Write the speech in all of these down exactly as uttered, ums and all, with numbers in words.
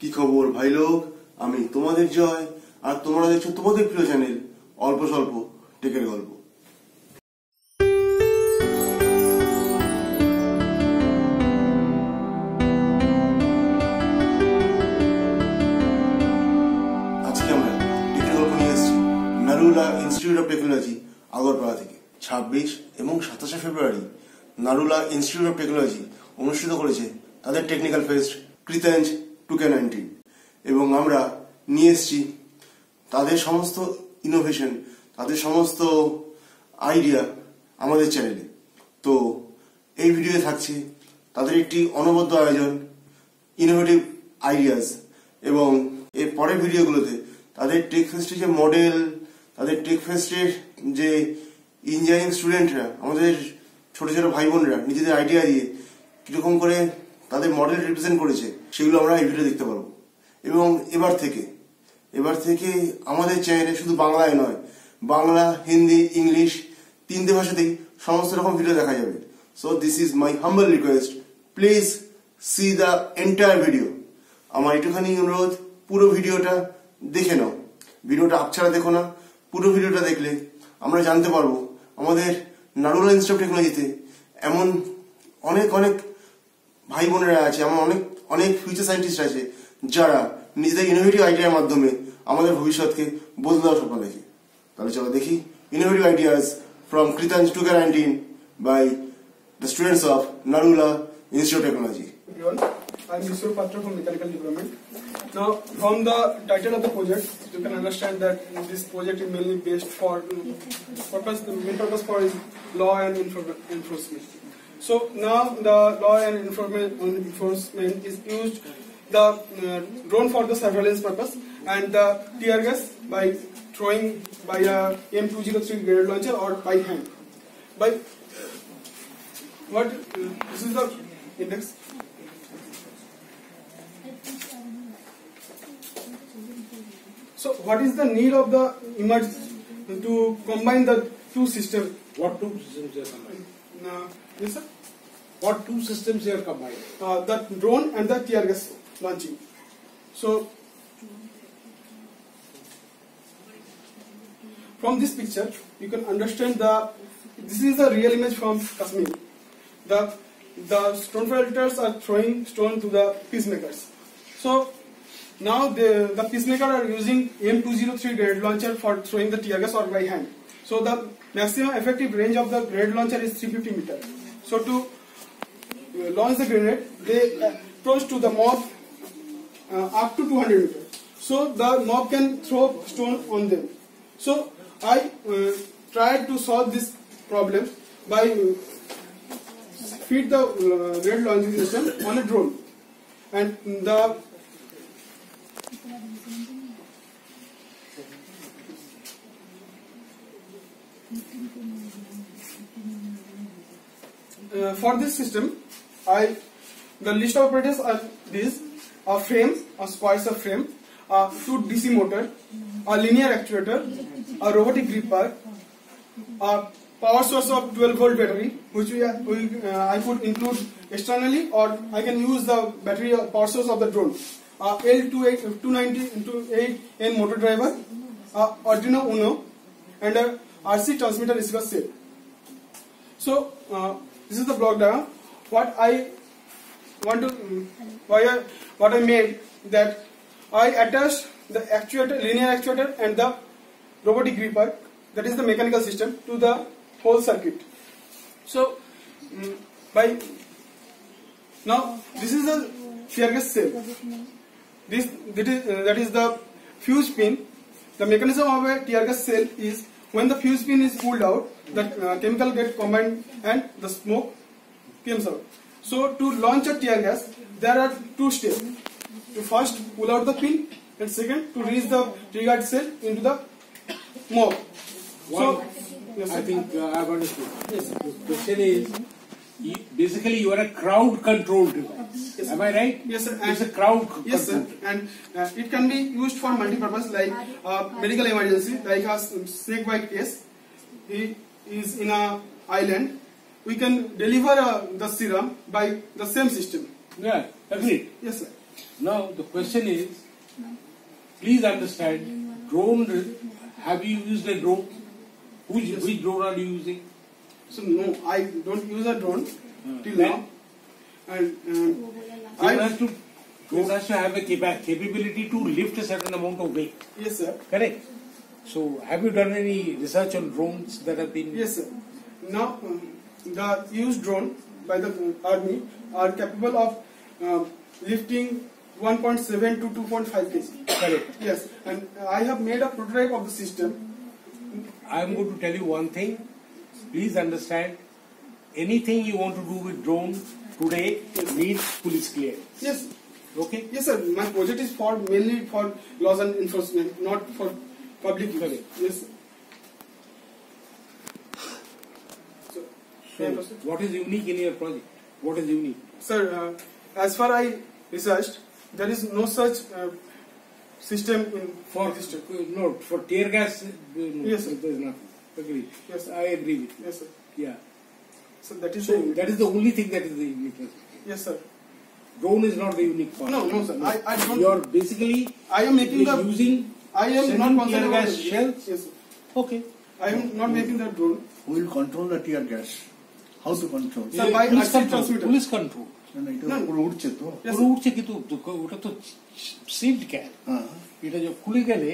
কি খবর ভাই লোক, আমি তোমাদের জয়, আর তোমরা দেখছো তোমাদের প্রিয় চ্যানেল অল্প স্বল্প টেকের গল্প। আজকে আমরা টেকের গল্প নিয়ে এসেছি Narula institute of technology Agarpara থেকে। ছাব্বিশ এবং সাতাশে ফেব্রুয়ারি নারুলা ইনস্টিটিউট অফ টেকনোলজি অনুষ্ঠিত করেছে তাদের technical fest Kritanj two K nineteen, এবং আমরা নিয়ে এসছি তাদের সমস্ত ইনোভেশন, তাদের সমস্ত আইডিয়া আমাদের চ্যানেলে। তো এই ভিডিওতে থাকছে তাদের একটি অনবদ্য আয়োজন, ইনোভেটিভ আইডিয়াস, এবং এর পরের ভিডিওগুলোতে তাদের টেক ফেস্টের যে মডেল, তাদের টেক ফেস্টের যে ইঞ্জিনিয়ারিং স্টুডেন্টরা, আমাদের ছোটো ছোটো ভাই বোনরা নিজেদের আইডিয়া দিয়ে কীরকম করে তাদের মডেল রিপ্রেজেন্ট করেছে সেগুলো আমরা এই ভিডিও দেখতে পারবো। এবং এবার থেকে এবার থেকে আমাদের চ্যানেলে শুধু বাংলায় নয়, বাংলা, হিন্দি, ইংলিশ তিনটে ভাষাতেই সমস্ত রকম ভিডিও দেখা যাবে। So this is my humble request, please see the entire video. আমার একটুখানি অনুরোধ, পুরো ভিডিওটা দেখে নাও, ভিডিওটা আপছাড়া দেখো না। পুরো ভিডিওটা দেখলে আমরা জানতে পারবো আমাদের নারুলা ইনস্টিটিউট অফ টেকনোলজিতে এমন অনেক অনেক ভাই বোনেরা আছে, এমন অনেক অনেক ফিউচার সায়েন্টিস্ট আছে যারা নিজেদের ইনোভেটিভ আইডিয়ার মাধ্যমে আমাদের ভবিষ্যৎকে বদলে দেওয়ার স্বপ্ন দেখে। তাহলে চলো দেখি innovative ideas from Kritanj two K nineteen by the students of Narula institute of technology. I'm Mr. Patra from Mechanical Department. Now, from the title of the project, you can understand that this project is mainly based for purpose. The main purpose for is law and enforcement. So now the law and enforcement is used the uh, drone for the surveillance purpose and the tear gas by throwing by a M two zero three grenade launcher or by hand. By what? Uh, this is the index. So what is the need of the emerge to combine the two systems? What two systems are combined? Uh, yes, sir. What two systems are combined? Uh, the drone and the tear gas launching. So from this picture, you can understand the this is the real image from Kashmir. The the stonefighters are throwing stone to the peacemakers. So now the the peacemaker are using M two zero three grenade launcher for throwing the tear gas or by hand. So the maximum effective range of the grenade launcher is three fifty meter. So to uh, launch the grenade, they uh, approach to the mob uh, up to two hundred meter. So the mob can throw stone on them. So I uh, tried to solve this problem by uh, feed the uh, grenade launching system on a drone, and the Uh, for this system, I the list of operators are these: a frame, a spacer frame, a two D C motor, a linear actuator, a robotic gripper, a power source of twelve volt battery, which we, are, we uh, I could include externally, or I can use the battery or power source of the drone. A L two ninety-eight N motor driver, a Arduino Uno, and a R C transmitter receiver set. So uh, this is the block diagram. What I want to, why I, what I made that I attached the actuator, linear actuator, and the robotic gripper, that is the mechanical system, to the whole circuit. So by now this is the tear gas cell. This that is uh, that is the fuse pin. The mechanism of a tear gas cell is when the fuse pin is pulled out, the uh, chemical gets combined and the smoke comes out. So to launch a tear gas, there are two steps: to first pull out the pin, and second to reach the triggered cell into the mob. So yes, I think uh, I understood. Yes, the question is basically you are a crowd control device. Yes. Am I right? Yes, sir. And it's a crowd control. Yes, sir. And uh, it can be used for multi-purpose, like uh, medical emergency, like a snake bite case. He is in a island. We can deliver uh, the serum by the same system. Yeah, agreed. Yes, sir. Now the question is, please understand, drone, have you used a drone? Which, which drone are you using? So no, I don't use a drone uh, till now. And uh, I have to, drone has to have a capability to lift a certain amount of weight. Yes, sir. Correct. So have you done any research on drones that have been? Yes, sir. Now the used drone by the army are capable of uh, lifting one point seven to two point five kilograms. Correct. Yes, and I have made a prototype of the system. I am going to tell you one thing. Please understand, anything you want to do with drone today needs police clearance. Yes. Okay. Yes, sir. My project is for mainly for laws and enforcement, not for public use. Correct. Yes. So, so what is unique in your project? What is unique? Sir, uh, as far as I researched, there is no such uh, system in for system. No, for tear gas. No, yes, sir. There is nothing. Agree. Yes, I agree with you. Yes, sir. Yeah. So that is so the that is the only thing that is the uniqueness. Yes, sir. Drone is not the unique part. No, no, sir. I, I don't. You are basically. I am making the using. I am not tear gas shells. Yes, sir. Okay. I am not making the drone. Who will control the tear gas? How to control? Sir, by police control. Police control. No, it is not. It is not. It is not. It is not. It is not. इटा जब खुले के ले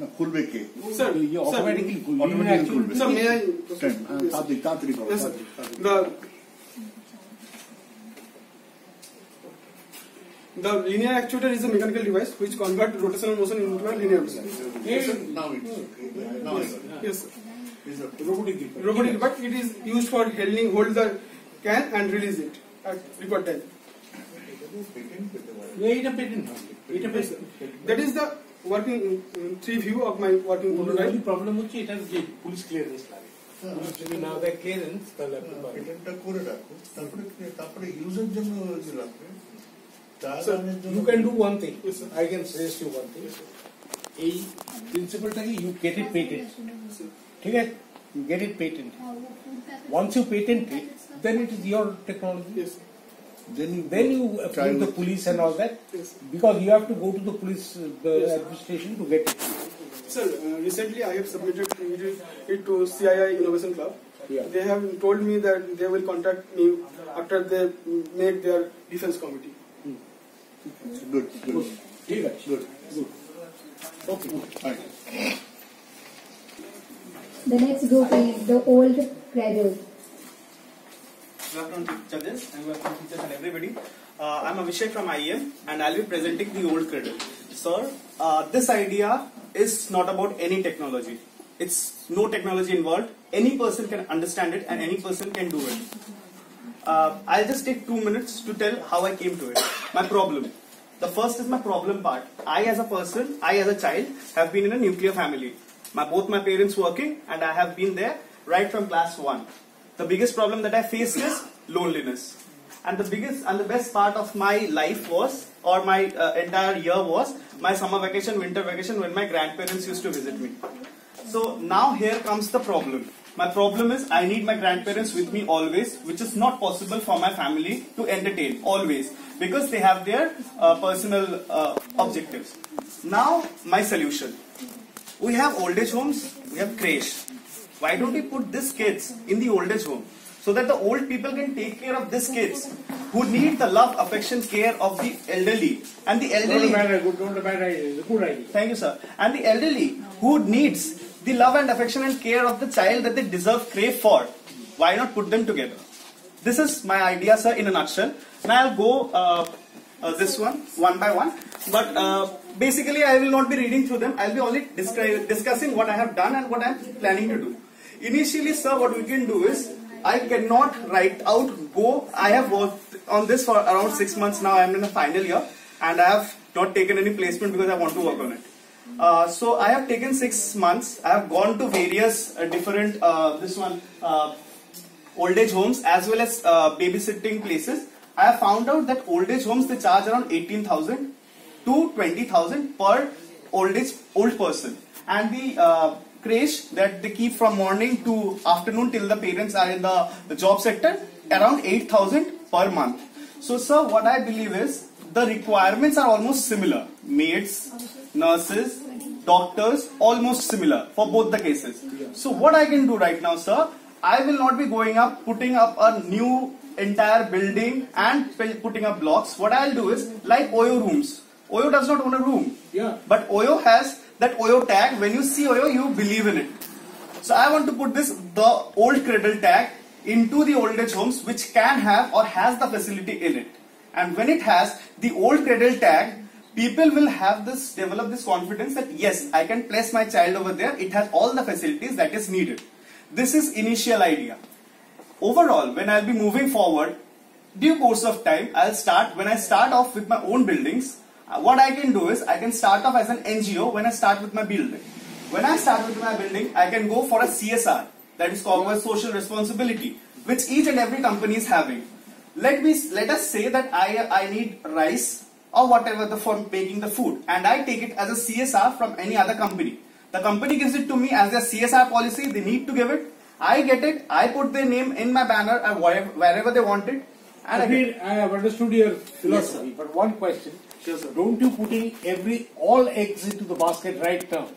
ना खुल बे के sir ये automatically खुल ऑटोमेटिकली खुल बे सर मैं टाइम आप दिखता तरी करो sir the the linear actuator is a mechanical device which convert rotational motion into a linear motion. Yes, now it's now yes is a robotic robotic but it is used for handling hold the can and release it at required time. Yeah, it a patent. It a patent. That is the working uh, three view of my working prototype. The problem is it has police clearance. Police now the clearance. Patent ta kore rakho. Tapre tapre user jano jila. Sir, you can do one thing. Yes, I can suggest you one thing. A principle ta ki you get it patent. Okay, you get it patent. Once you patent it, then it is your technology. Yes. Then you, then you approach the police and all that, yes, because you have to go to the police uh, yes, administration to get it. Sir, uh, recently I have submitted it to C I I Innovation Club. Yeah. They have told me that they will contact me after they make their defense committee. Hmm. Good, good, good. Good. Good. Good. Okay. Good. The next group is the old graduates. Good afternoon, judges, and welcome teachers and everybody. Uh, I'm Abhishek from I E M, and I'll be presenting the old cradle. Sir, uh, this idea is not about any technology. It's no technology involved. Any person can understand it, and any person can do it. Uh, I'll just take two minutes to tell how I came to it. My problem. The first is my problem part. I, as a person, I, as a child, have been in a nuclear family. My both my parents working, and I have been there right from class one. The biggest problem that I faced is loneliness, and the biggest and the best part of my life was, or my uh, entire year was, my summer vacation, winter vacation when my grandparents used to visit me. So now here comes the problem. My problem is I need my grandparents with me always, which is not possible for my family to entertain always because they have their uh, personal uh, objectives. Now my solution: we have old age homes, we have creche. Why don't we put these kids in the old age home so that the old people can take care of these kids who need the love, affection, care of the elderly and the elderly. Don't matter, don't matter, good idea. Thank you, sir. And the elderly who needs the love and affection and care of the child that they deserve, crave for. Why not put them together? This is my idea, sir, in a nutshell. Now I'll go uh, uh, this one, one by one. But uh, basically, I will not be reading through them. I'll be only discussing what I have done and what I'm planning to do. Initially, sir, what we can do is, I cannot write out, go, I have worked on this for around six months now, I am in the final year, and I have not taken any placement because I want to work on it. Uh, so, I have taken six months, I have gone to various uh, different, uh, this one, uh, old age homes as well as uh, babysitting places. I have found out that old age homes, they charge around eighteen thousand to twenty thousand per old age, old person. And the uh, creche that they keep from morning to afternoon till the parents are in the, the job sector, around eight thousand per month. So sir, what I believe is the requirements are almost similar. Maids, nurses, doctors, almost similar for both the cases. So what I can do right now, sir, I will not be going up, putting up a new entire building and putting up blocks. What I'll do is, like O Y O rooms. O Y O does not own a room. Yeah. But O Y O has that O Y O tag. When you see O Y O, you believe in it. So I want to put this, the old cradle tag, into the old age homes which can have or has the facility in it. And when it has the old cradle tag, people will have this, develop this confidence that yes, I can place my child over there. It has all the facilities that is needed. This is initial idea. Overall, when I'll be moving forward, due course of time, I'll start, when I start off with my own buildings, what I can do is, I can start off as an N G O when I start with my building. When I start with my building, I can go for a C S R, that is corporate social responsibility, which each and every company is having. Let me, let us say that I, I need rice or whatever the for making the food, and I take it as a C S R from any other company. The company gives it to me as their C S R policy, they need to give it. I get it, I put their name in my banner and wherever, wherever they want it. And again, I, I have understood your philosophy, yes, but one question. Sure, sir. Don't you putting every all eggs into the basket right now?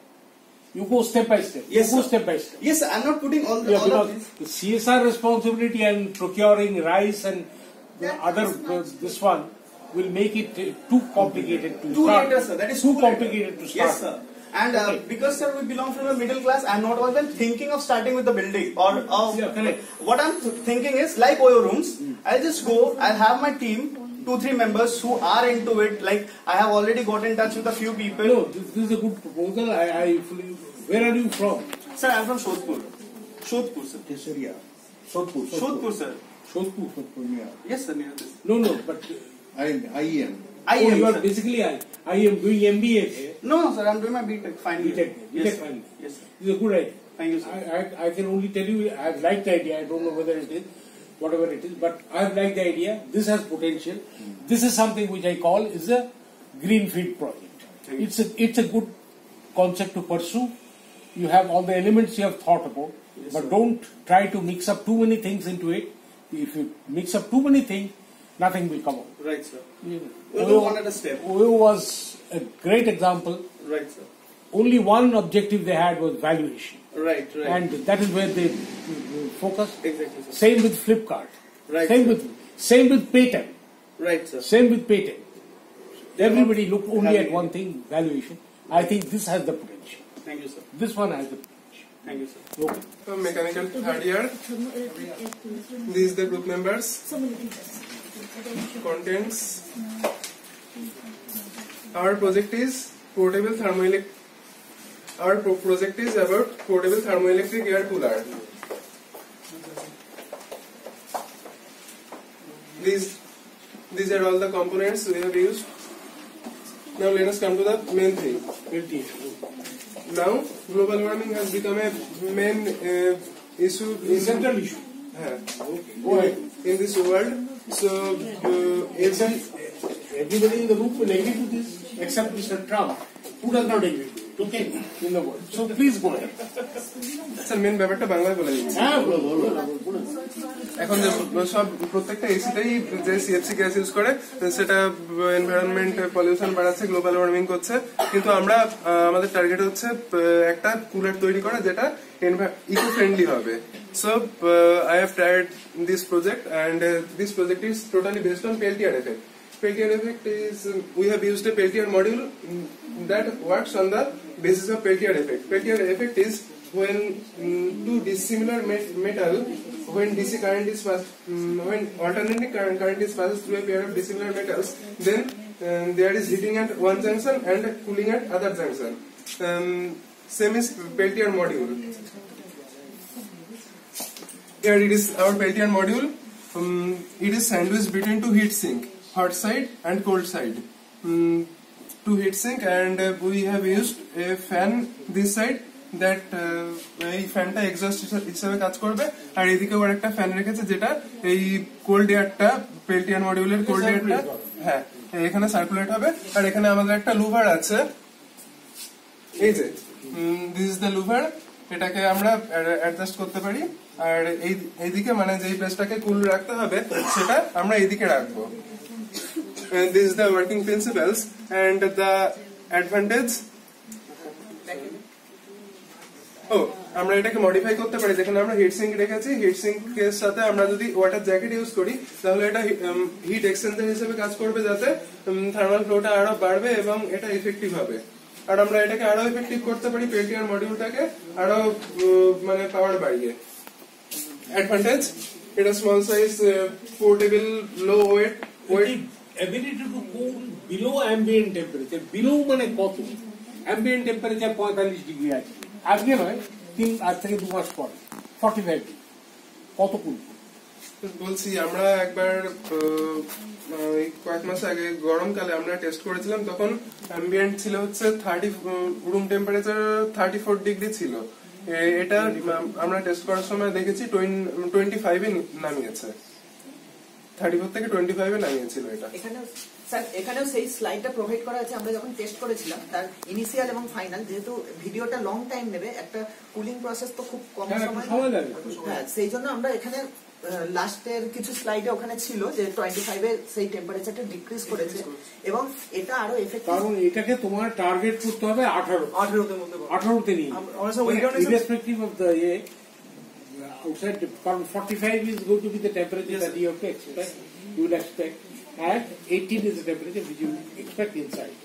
You go step by step. Yes, you go sir. step by step. Yes, sir. I'm not putting all the, yeah, all of the C S R responsibility and procuring rice and that other uh, this one will make it uh, too complicated to too start. Too later, sir. That is too complicated later. to start. Yes, sir. And uh, okay. because sir, we belong from a middle class, I'm not even thinking of starting with the building or uh, yeah, correct. What I'm thinking is like O Y O rooms. Mm. I'll just go. I'll have my team. Two, three members who are into it. Like I have already got in touch with a few people. No, this, this is a good proposal. I, I fully. Where are you from? Sir, I am from Shodhpur. Shodhpur, sir. Yes, sir. Yeah. Shodhpur. Shodhpur, sir. Shodhpur, Shodhpur. Yeah. Yes, sir. Near this. No, no. But I am. I am. I oh, am. You are sir. basically. I. I am doing M B A. Sir. No, no, sir. I am doing my B Tech finally. B Tech. Yes, sir. Yes, sir. It's a good idea. Thank you, sir. I, I, I can only tell you I have liked the idea. I don't know whether it is. Whatever it is, but I like the idea. This has potential. Mm. This is something which I call is a greenfield project. Okay. It's a it's a good concept to pursue. You have all the elements you have thought about, yes, but sir. don't try to mix up too many things into it. If you mix up too many things, nothing will come out. Right, sir. Yeah. O Y O wanted a step. O Y O was a great example. Right, sir. Only one objective they had was valuation. Right, right. And that is where they focus. Exactly, sir. Same with Flipkart. Right. Same sir. with same with Paytm. Right, sir. Same with Paytm. Everybody looked only at one thing, valuation. I think this has the potential. Thank you, sir. This one has the potential. Thank you, sir. Okay. So mechanical third year. These are the group members. Contents. Our project is portable thermoelectric. Our pro project is about portable thermoelectric air cooler. These, these are all the components we have used. Now let us come to the main thing. Now global warming has become a main uh, issue. In central issue. Yeah. Okay. In, in this world, so uh, every, everybody in the group will agree to this except Mister Trump, who does not agree. Okay, in the world. So please go ahead. Sir, main bhaber ta Bangla bola jay. Haan, bolo, bolo. Ekhon je sob prottekta A C tai je C F C gas use kore, seta environment pollution barache, global warming korche. Kintu amra amader target hocche ekta cooler toiri kora jeta eco friendly hobe. So I have tried this project, and this project is totally based on Peltier effect. Peltier effect is, we have used a Peltier module that works on the basis of Peltier effect. Peltier effect is when mm, two dissimilar met metal, when D C current is passed, mm, when alternating current, current is passed through a pair of dissimilar metals, then um, there is heating at one junction and cooling at other junction. Um, same is Peltier module. Here it is our Peltier module. Um, it is sandwiched between two heat sinks. Hot side and cold side, mm, to heat sink, and uh, we have used a fan this side that a fan ta exhaust হিসেবে কাজ করবে, আর এদিকে ওর একটা fan রেখেছে যেটা এই cold এয়ারটা পেলটিয়ার মডিউলের cold এয়ারটা হ্যাঁ এখানে সার্কুলেট হবে, আর এখানে আমাদের একটা লুভার আছে, এই যে দিস ইজ দ্য লুভার, এটাকে আমরা অ্যাডজাস্ট করতে পারি, আর এই এইদিকে মানে যেই প্লেসটাকে কুল রাখতে হবে সেটা আমরা এইদিকে রাখবো। And this is the working principles and the advantage. Oh, আমরা এটাকে মডিফাই করতে পারি। দেখুন আমরা হিট সিঙ্ক রেখেছি, হিট সিঙ্কের সাথে আমরা যদি ওয়াটার জ্যাকেট ইউজ করি তাহলে এটা হিট এক্সচেঞ্জার হিসেবে কাজ করবে, যাতে থার্মাল ফ্লোটা আরো বাড়বে এবং এটা এফেক্টিভ হবে। আর আমরা এটাকে আরো এফেক্টিভ করতে পারি পেল্টিয়ার মডিউলটাকে আরো মানে পাওয়ার বাড়িয়ে। অ্যাডভান্টেজ, এটা small size, portable, low weight, weight ability to cool below ambient temperature. Below মানে কত? অ্যাম্বিয়েন্ট টেম্পারেচার পঁয়তাল্লিশ ডিগ্রি আছে আজকে, নয় তিন আজ থেকে দু মাস পরে ফর্টি ফাইভ ডিগ্রি। কত কুল বলছি আমরা একবার কয়েক মাস আগে গরমকালে আমরা টেস্ট করেছিলাম, তখন অ্যাম্বিয়েন্ট ছিল হচ্ছে thirty, room temperature thirty four degree ছিল। এটা আমরা টেস্ট করার সময় দেখেছি টোয়েন্টি ফাইভে নামিয়েছে, থার্টি ফোর থেকে টোয়েন্টি ফাইভে নামিয়েছিল। এটা স্যার এখানেও সেই স্লাইডটা প্রোভাইড করা আছে, আমরা যখন টেস্ট করেছিলাম তার ইনিশিয়াল এবং ফাইনাল। যেহেতু ভিডিওটা লং টাইম নেবে, একটা কুলিং প্রসেস তো খুব কম সময় লাগে, হ্যাঁ সেই জন্য আমরা এখানে লাস্টের কিছু স্লাইডে ওখানে ছিল যে পঁচিশ এর সেই টেম্পারেচারটা ডিক্রিজ করেছে এবং এটা আরো এফেক্ট। কারণ এটাকে তোমার টার্গেট করতে হবে আঠারো আঠারো এর মধ্যে, আঠারো তে নিয়ে respective of the a outside. কারণ forty-five is going to be the temperature that you have to expect, you would expect, and eighteen is the temperature which you expect inside.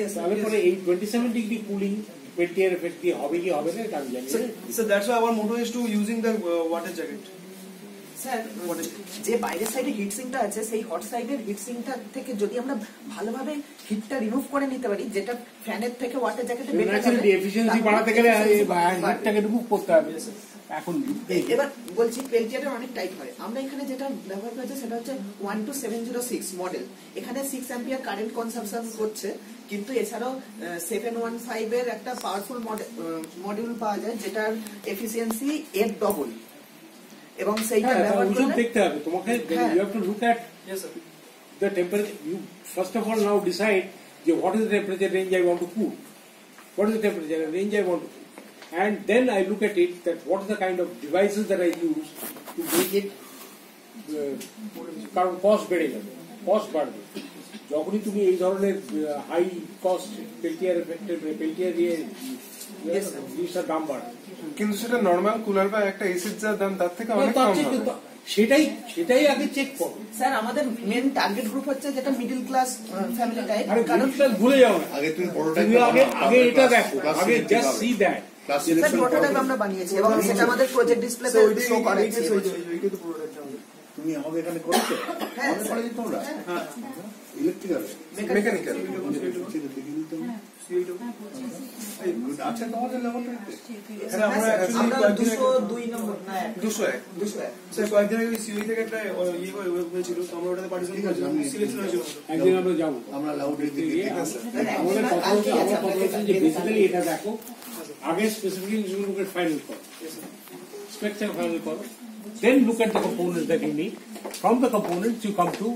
Yes, তাহলে পরে এই twenty-seven degree cooling Peltier effect কি হবে কি হবে না আমি জানি। So that's why our motto is to using the water jacket. Sir যে বাইরের সাইডে হিট সিঙ্কটা আছে, সেই হট সাইডের হিট সিঙ্কটা থেকে যদি আমরা ভালোভাবে হিটটা রিমুভ করে নিতে পারি, যেটা ফ্যানের থেকে ওয়াটার জ্যাকেটে বের করে এফিশিয়েন্সি বাড়াতে গেলে হিটটাকে রিমুভ করতে হবে। এখন এবার বলছি পেল্টিয়ারের অনেক টাইপ হয়, আমরা এখানে যেটা ব্যবহার করেছি সেটা হচ্ছে one two seven zero six model. এখানে সিক্স অ্যাম্পিয়ার কারেন্ট কনসাম্পশন করছে, কিন্তু এছাড়াও সেভেন ওয়ান ফাইভ এর একটা পাওয়ারফুল মডিউল পাওয়া যায় যেটার এফিসিয়েন্সি এর ডবল, এবং সেইটা ব্যবহার করলে দেখতে হবে তোমাকে। You have to look at the temperature. You first of all now decide যে what is the temperature range I want to cool, what is the temperature range I want to cool, and then I look at it that what is the kind of devices that I use to make it কারণ cost বেড়ে যাবে, cost বাড়বে। যখনই তুমি এই ধরনের high cost Peltier এফেক্টের Peltier দিয়ে জিনিসটার দাম বাড়বে, কিন্তু সেটা নর্মাল কুলার বা একটা এসির যার দাম তার থেকে অনেক কম হবে। সেটাই সেটাই আগে চেক করো। স্যার আমাদের মেন টার্গেট গ্রুপ হচ্ছে যেটা মিডল ক্লাস ফ্যামিলি টাইপ। কারণ ক্লাস ভুলে যাও না, আগে তুমি বড়টা আগে আগে এটা দেখো, আগে just see that class selection prototype আমরা বানিয়েছি এবং সেটা আমাদের প্রজেক্ট ডিসপ্লেতে শো করে দিয়েছি। ওইটা তো প্রোটোটাইপ তুমি আমাদের এখানে করতে আমাদের পড়ে দিতে তোমরা হ্যাঁ ইলেকট্রিক্যাল মেকানিক্যাল সিইডো এই আচ্ছা তোমাদের ল্যাবরেটরিতে স্যার আমরা আমরা দুশো দুই নম্বর না দুশো এক দুশো এক স্যার কয়েকদিন আগে সিইডি থেকে একটা ইয়ে হয়েছিল, তো আমরা ওটাতে পার্টিসিপেট করেছিলাম, সিলেকশন হয়েছিল। একদিন আমরা যাব, আমরা ল্যাবরেটরিতে গিয়ে আমাদের কথা হচ্ছে আমরা কনফারেন্সে যে বেসিক্যালি এটা দেখো আগে স্পেসিফিক ইনস্ট্রুমেন্ট ফাইনাল করো, স্পেকচার ফাইনাল করো, then look at the components that you need. From the components you come to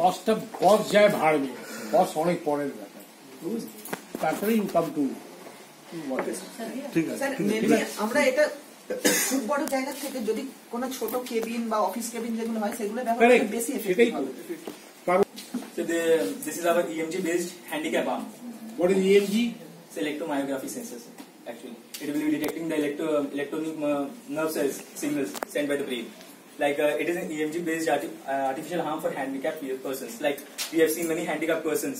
cost of cost jay bhar mein cost onek pore jata tarpore you come to what is ঠিক আছে। Sir mainly আমরা এটা খুব বড় জায়গা থেকে যদি কোন ছোট কেবিন বা অফিস কেবিন যেগুলো হয় সেগুলো ব্যবহার করতে বেশি এফেক্টিভ হবে। So this is our E M G based handicap arm. What is E M G? It's electromyography sensors. Actually, it will be detecting the electro electronic uh, nerve cells signals sent by the brain. Like uh, it is an E M G based arti uh, artificial arm for handicapped persons. Like we have seen many handicapped persons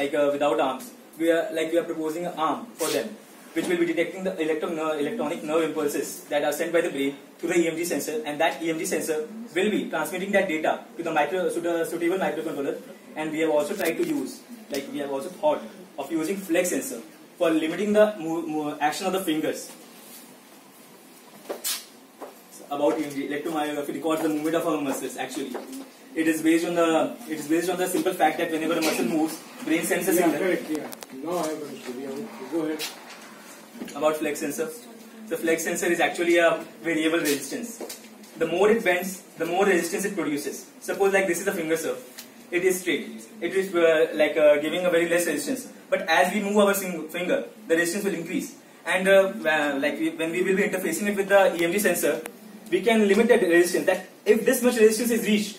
like uh, without arms. We are like we are proposing an arm for them, which will be detecting the electro ner electronic nerve impulses that are sent by the brain through the E M G sensor, and that E M G sensor will be transmitting that data to the micro to the suitable microcontroller. And we have also tried to use, like we have also thought of using flex sensor for limiting the move, move action of the fingers. So about E M G, electromyography records the movement of our muscles. Actually, it is based on the it is based on the simple fact that whenever a muscle moves, brain senses yeah, it. Correct. Yeah. No, I understand. Go ahead. About flex sensor, the flex sensor is actually a variable resistance. The more it bends, the more resistance it produces. Suppose like this is the finger curve. It is straight. It is uh, like uh, giving a very less resistance. But as we move our finger, the resistance will increase. And uh, uh, like we, when we will be interfacing it with the E M G sensor, we can limit that resistance. That if this much resistance is reached,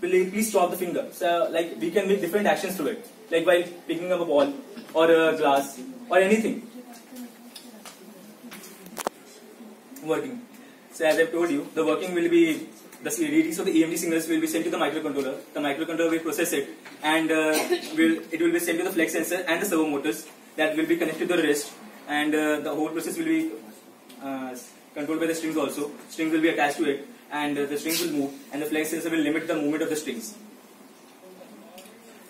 please stop the finger. So like we can make different actions through it, like by picking up a ball or a glass or anything. Working. So as I told you, the working will be the readings of the E M D signals will be sent to the microcontroller. The microcontroller will process it, and uh, will it will be sent to the flex sensor and the servo motors that will be connected to the wrist, and uh, the whole process will be uh, controlled by the strings also. Strings will be attached to it, and uh, the strings will move, and the flex sensor will limit the movement of the strings.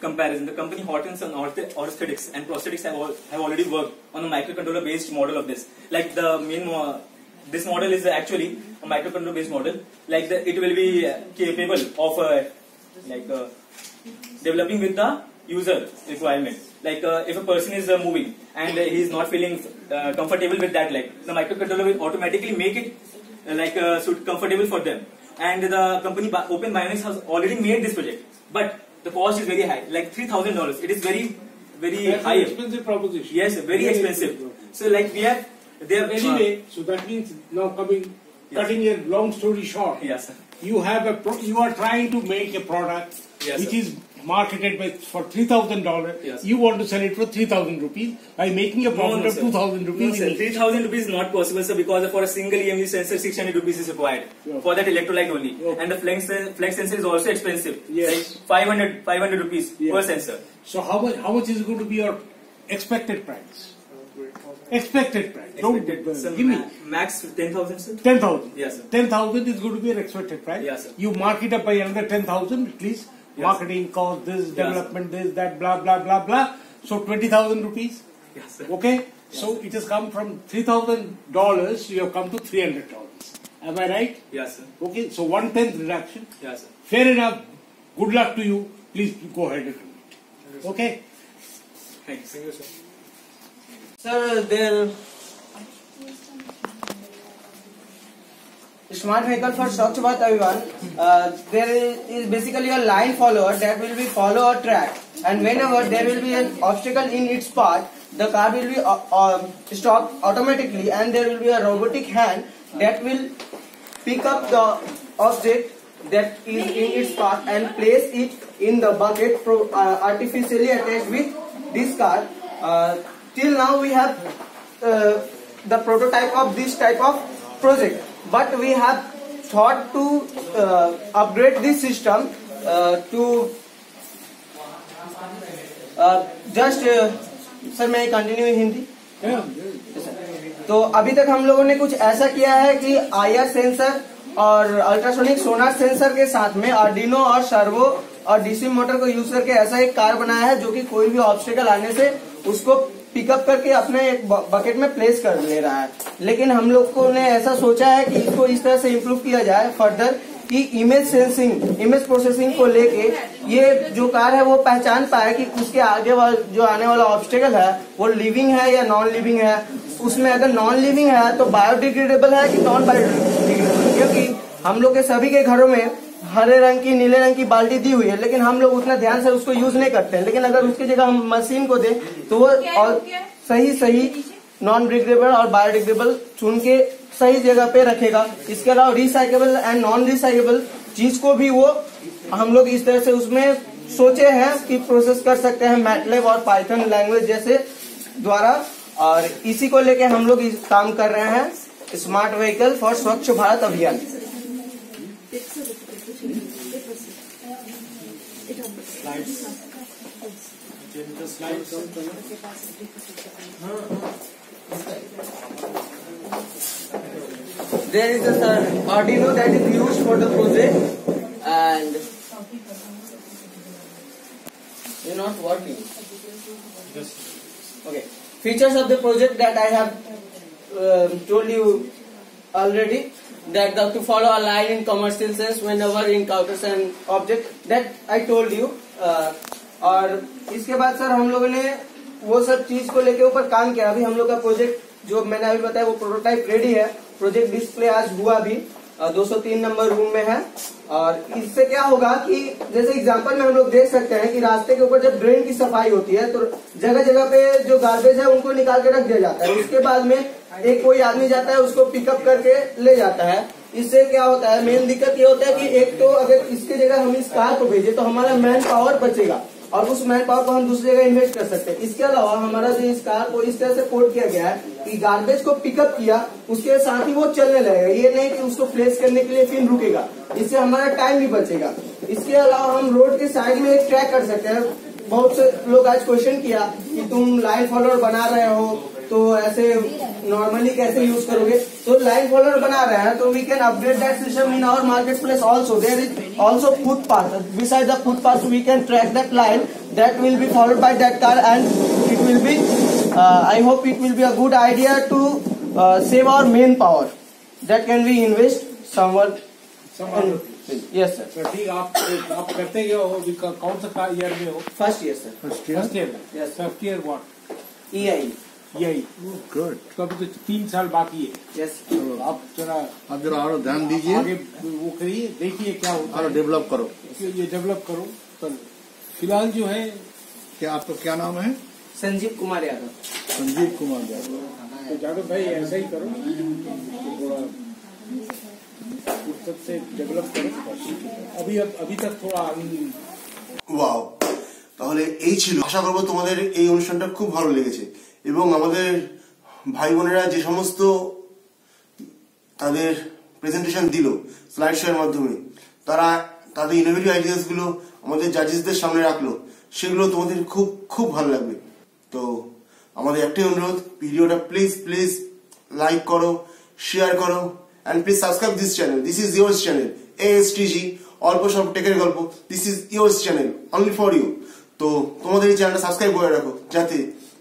Comparison: the company Hortons and Orthotics and Prosthetics have all, have already worked on a microcontroller-based model of this. Like the main. Uh, This model is actually a microcontroller based model. Like the, it will be capable of uh, like uh, developing with the user requirement. Like uh, if a person is uh, moving and uh, he is not feeling uh, comfortable with that leg, the microcontroller will automatically make it uh, like uh, comfortable for them. And the company Open Bionics has already made this project, but the cost is very high, like three thousand dollars. It is very, very That's high. Expensive proposition. Yes, very yeah, expensive. Yeah. So like we have. They are anyway, so that means now coming, yes. cutting a long story short. Yes, sir. You have a pro you are trying to make a product yes, which sir. is marketed by for three thousand dollars. Yes, you want to sell it for three thousand rupees by making a profit no, no, of two thousand rupees. No, sir. Three thousand rupees is not possible, sir, because for a single E M U sensor, six hundred rupees is required yeah. for that electrolyte only, okay. and the flex flex sensor is also expensive. Yes, like five hundred five hundred rupees yes. per sensor. So how much how much is going to be your expected price? Expected price. Expected. Don't, so give ma me max ten thousand, sir. Ten thousand. Yes, sir. Ten thousand is going to be an expected price. Yes, sir. You mark it up by another ten thousand, at least. Yes, marketing sir. cost, this yes, development, sir. this that, blah blah blah blah. So twenty thousand rupees. Yes, sir. Okay. Yes, so sir. it has come from three thousand dollars. You have come to three hundred dollars. Am I right? Yes, sir. Okay. So one tenth reduction. Yes, sir. Fair enough. Good luck to you. Please go ahead and do it. Yes, okay. Thanks. Thank you, sir. Sir, there smart vehicle for Swachh Bharat Abhiyan. Uh, there is basically a line follower that will be follow a track, and whenever there will be an obstacle in its path, the car will be uh, uh, stopped automatically, and there will be a robotic hand that will pick up the object that is in its path and place it in the bucket pro uh, artificially attached with this car. Uh, Till now we have uh, the prototype of this type of project, but we have thought to uh, upgrade this system uh, to uh, just uh, sir मैं continue in Hindi. Yeah. तो अभी तक हम लोगों ने कुछ ऐसा किया है कि आईआर सेंसर और अल्ट्रासोनिक सोनार सेंसर के साथ में आर्डिनो और सर्वो और डीसी मोटर को यूज करके ऐसा एक कार बनाया है जो कि कोई भी ऑब्स्टेकल आने से उसको पिकअप करके अपने एक बकेट में प्लेस कर ले रहा है. लेकिन हम लोगों ने ऐसा सोचा है कि इसको इस तरह से इम्प्रूव किया जाए फर्दर कि इमेज सेंसिंग इमेज प्रोसेसिंग को लेके ये जो कार है वो पहचान पाए कि उसके आगे जो आने वाला ऑब्स्टेकल है वो लिविंग है या नॉन लिविंग है. उसमें अगर नॉन लिविंग है तो बायोडिग्रेडेबल है कि नॉन बायोडिग्रेडेबल, क्योंकि हम लोग के सभी के घरों में हरे रंग की नीले रंग की बाल्टी दी हुई है लेकिन हम लोग उतना ध्यान से उसको यूज नहीं करते हैं. लेकिन अगर उसकी जगह हम मशीन को दें तो वो और सही सही नॉन डिग्रेडेबल और बायोडिग्रेडेबल चुन के सही जगह पे रखेगा. इसके अलावा रिसाइकेबल एंड नॉन रिसाइकेबल चीज को भी वो हम लोग इस तरह से उसमें सोचे हैं कि प्रोसेस कर सकते हैं मैटलैब और पाइथन लैंग्वेज जैसे द्वारा, और इसी को लेके हम लोग काम कर रहे हैं स्मार्ट व्हीकल फॉर स्वच्छ भारत अभियान. There is a uh, Arduino that is used for the project, and they're not working. Okay, features of the project that I have uh, told you already. That the, to follow a line in commercial sense whenever encounters an object that I told you. uh, और इसके बाद sir हम लोगों ने वो सब चीज को लेके ऊपर काम किया. अभी हम लोग का प्रोजेक्ट जो मैंने अभी बताया वो प्रोटोटाइप रेडी है. प्रोजेक्ट डिस्प्ले आज हुआ भी दो सौ तीन नंबर रूम में है. और इससे क्या होगा कि जैसे एग्जांपल में हम लोग देख सकते हैं कि रास्ते के ऊपर जब ड्रेन की सफाई होती है तो जगह जगह पे जो गार्बेज है उनको निकाल के रख दिया जाता है. उसके बाद में एक कोई आदमी जाता है उसको पिकअप करके ले जाता है इससे क्या होता है, मेन दिक्कत ये होता है कि एक तो अगर इसके जगह हम इस कार को भेजे तो हमारा मैन पावर बचेगा और उस मैन पावर को हम दूसरी जगह इन्वेस्ट कर सकते हैं। इसके अलावा हमारा जो इस कार को इस तरह से कोड किया गया है कि गार्बेज को पिकअप किया उसके साथ ही वो चलने लगेगा, ये नहीं कि उसको प्लेस करने के लिए फिर रुकेगा, इससे हमारा टाइम भी बचेगा। इसके अलावा हम रोड के साइड में एक ट्रैक कर सकते हैं। बहुत से लोग आज क्वेश्चन किया कि तुम लाइन फॉलोअर बना रहे हो तो ऐसे नॉर्मली कैसे यूज करोगे, तो लाइन फॉलोअर बना रहे हैं तो we can update that system in our market place also. There is also footpath, beside the footpath we can track that line that will be followed by that car and it will be, I hope it will be a good idea to save our main power that can be invest somewhere. Yes sir. ठीक, आप आप करते क्या हो, कौन सा year में हो? First year sir. First year first year first year what? E I E I good. तो अभी तो तीन साल बाकी है। यस, आप जरा आप जरा और ध्यान दीजिए, आगे वो करिए, देखिए क्या होता है, डेवलप करो, ये डेवलप करो। तो फिलहाल जो है क्या, आपका क्या नाम है? संजीव कुमार यादव। संजीव कुमार यादव यादव भाई, ऐसा ही करो, से डेवलप करें। अभी अभी तक थोड़ा आगे। वाओ, তাহলে এই ছিল, আশা করব তোমাদের এই অনুষ্ঠানটা খুব ভালো লেগেছে এবং আমাদের ভাই বোনেরা যে সমস্ত তাদের প্রেজেন্টেশন দিল স্লাইড শেয়ারের মাধ্যমে, তারা তাদের ইনোভেটিভ আইডিয়াস গুলো আমাদের জাজেসদের সামনে রাখলো, সেগুলো তোমাদের খুব খুব ভালো লাগবে। তো আমাদের একটাই অনুরোধ, ভিডিওটা প্লিজ প্লিজ লাইক করো, শেয়ার করো and please subscribe this channel. This is your channel A S T G alpo shob teker golpo. This is your channel only for you. To tomader ei channel ta subscribe kore rakho jate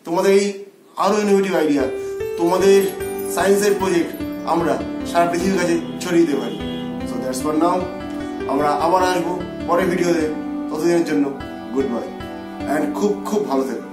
tomader ei aro innovative idea, tomader science er project amra sara prithibir kache choriye dete pari. So that's for now, amra abar ashbo pore video te, totodiner jonno goodbye and khub khub bhalo theko।